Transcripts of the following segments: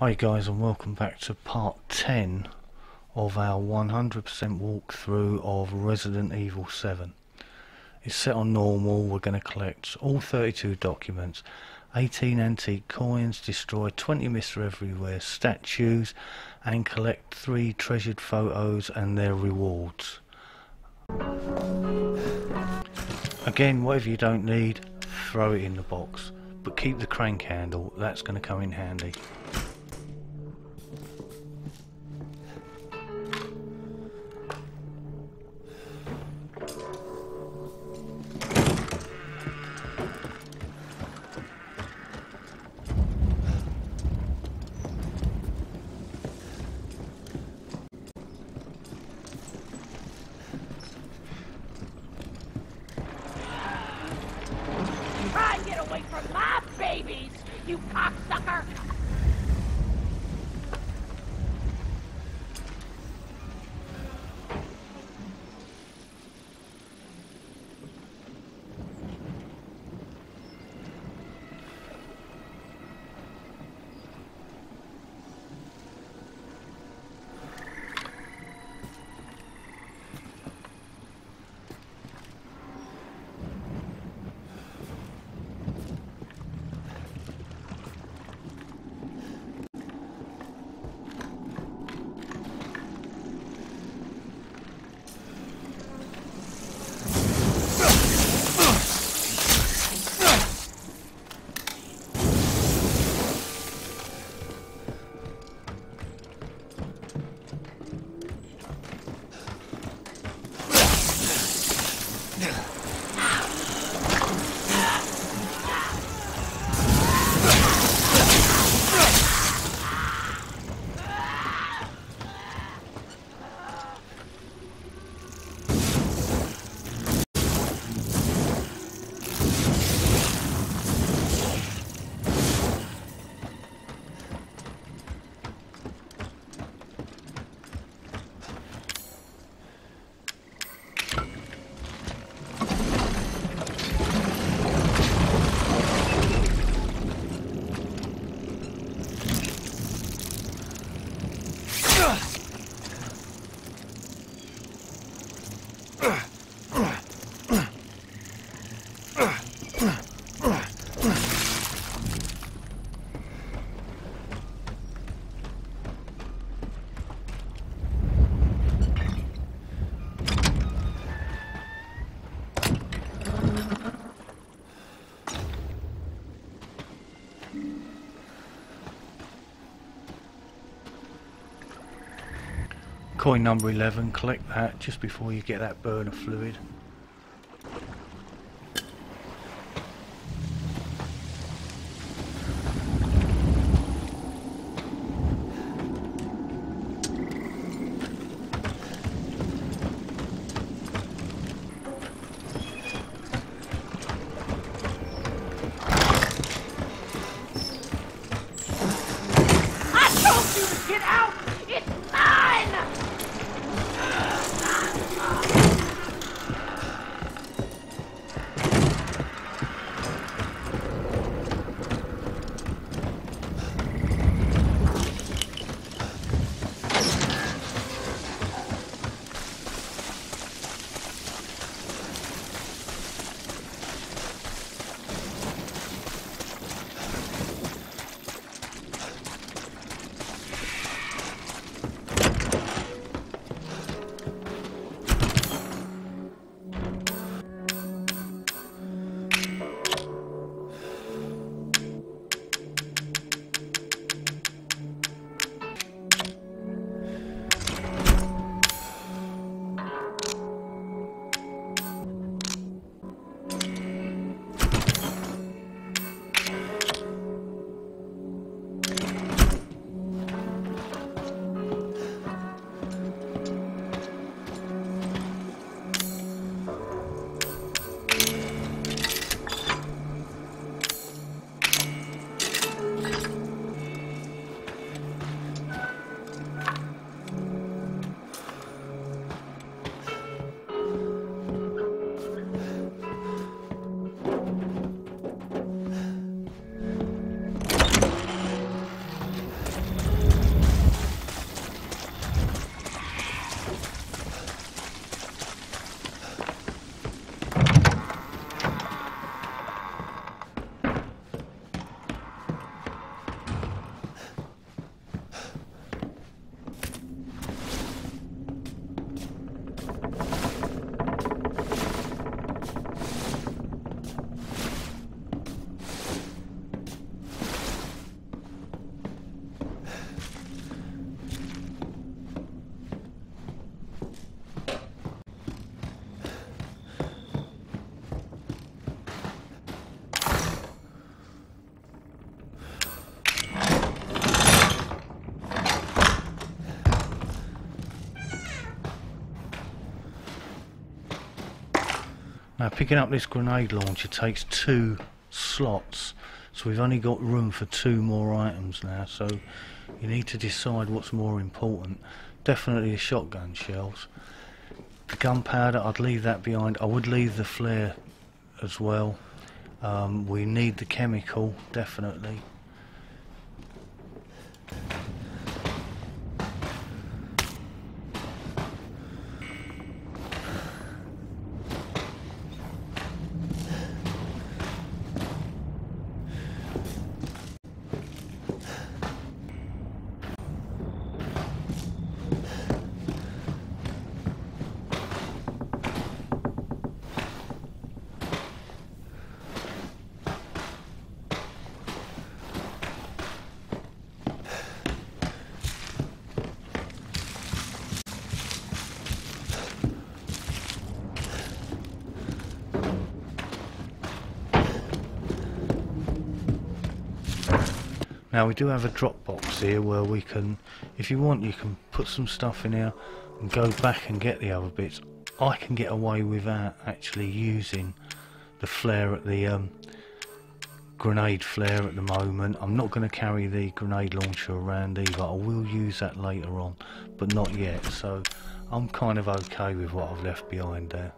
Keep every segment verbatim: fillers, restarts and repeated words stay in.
Hi guys, and welcome back to part ten of our one hundred percent walkthrough of Resident Evil seven. It's set on normal. We're going to collect all thirty-two documents, eighteen antique coins, destroy twenty Mister Everywhere statues, and collect three treasured photos and their rewards. Again, whatever you don't need, throw it in the box, but keep the crank handle, that's going to come in handy. Coin number eleven, collect that just before you get that burner fluid. Now picking up this grenade launcher takes two slots, so we've only got room for two more items now, so you need to decide what's more important. Definitely the shotgun shells. The gunpowder, I'd leave that behind. I would leave the flare as well. Um, we need the chemical, definitely. Now we do have a drop box here where we can, if you want, you can put some stuff in here and go back and get the other bits. I can get away without actually using the flare at the um, grenade flare at the moment. I'm not going to carry the grenade launcher around either. I will use that later on, but not yet. So I'm kind of okay with what I've left behind there.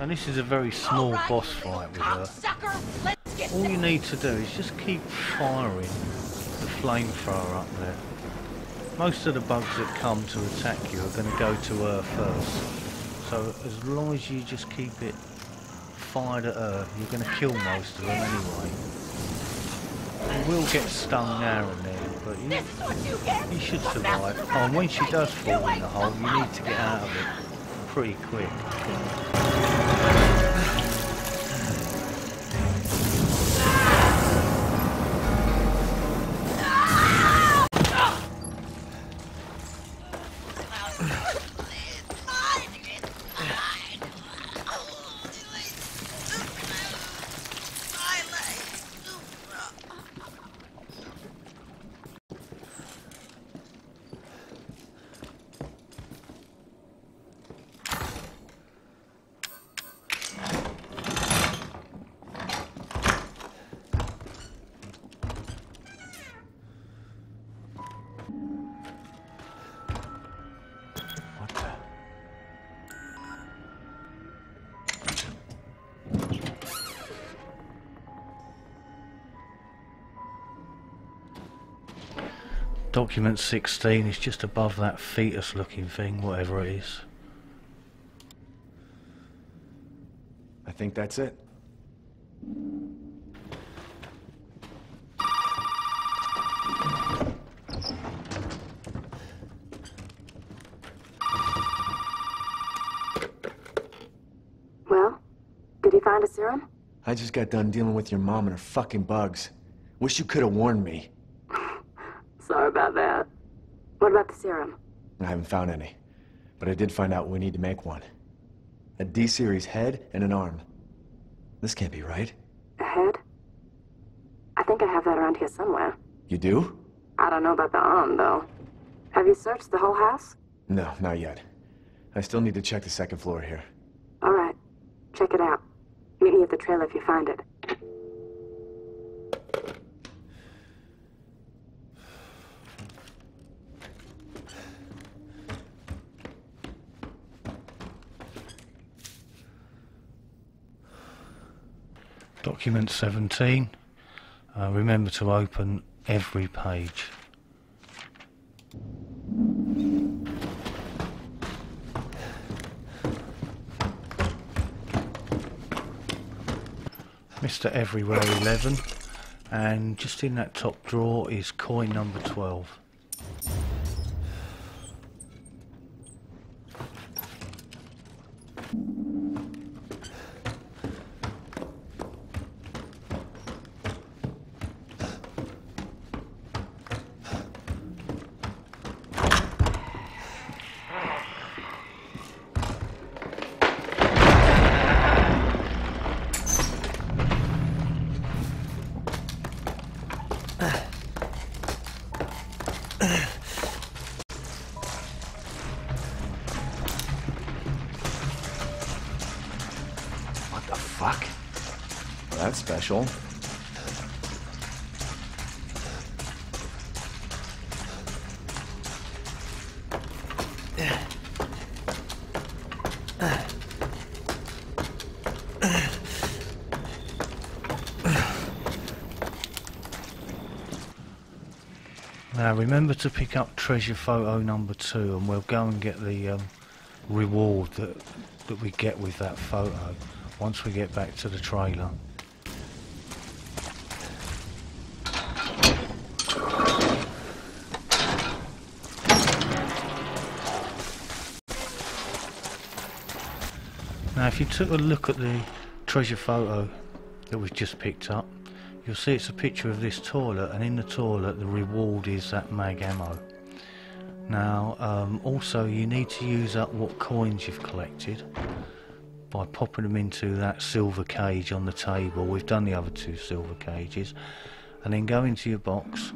And this is a very small right, boss fight with her. All you need to do is just keep firing the flamethrower up there. Most of the bugs that come to attack you are going to go to her first. So as long as you just keep it fired at her, you're going to kill most of them anyway. You will get stung now and then, but you, you should survive. Oh, and when she does fall in the hole, you need to get out of it pretty quick. Document sixteen is just above that fetus looking thing, whatever it is. I think that's it. Well, did he find a serum? I just got done dealing with your mom and her fucking bugs. Wish you could have warned me. Sorry about that. What about the serum? I haven't found any, but I did find out we need to make one. A D series head and an arm. This can't be right. A head? I think I have that around here somewhere. You do? I don't know about the arm, though. Have you searched the whole house? No, not yet. I still need to check the second floor here. All right. Check it out. Meet me at the trailer if you find it. Document seventeen. Uh, remember to open every page. Mister Everywhere eleven, and just in that top drawer is coin number twelve. That's special. Now remember to pick up treasure photo number two, and we'll go and get the um, reward that that we get with that photo once we get back to the trailer. Now if you took a look at the treasure photo that we've just picked up, you'll see it's a picture of this toilet, and in the toilet the reward is that mag ammo. Now um, also you need to use up what coins you've collected by popping them into that silver cage on the table. We've done the other two silver cages, and then go into your box.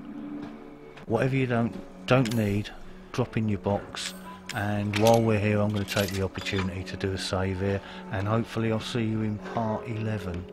Whatever you don't, don't need, drop in your box. And while we're here, I'm going to take the opportunity to do a save here, and hopefully I'll see you in part eleven.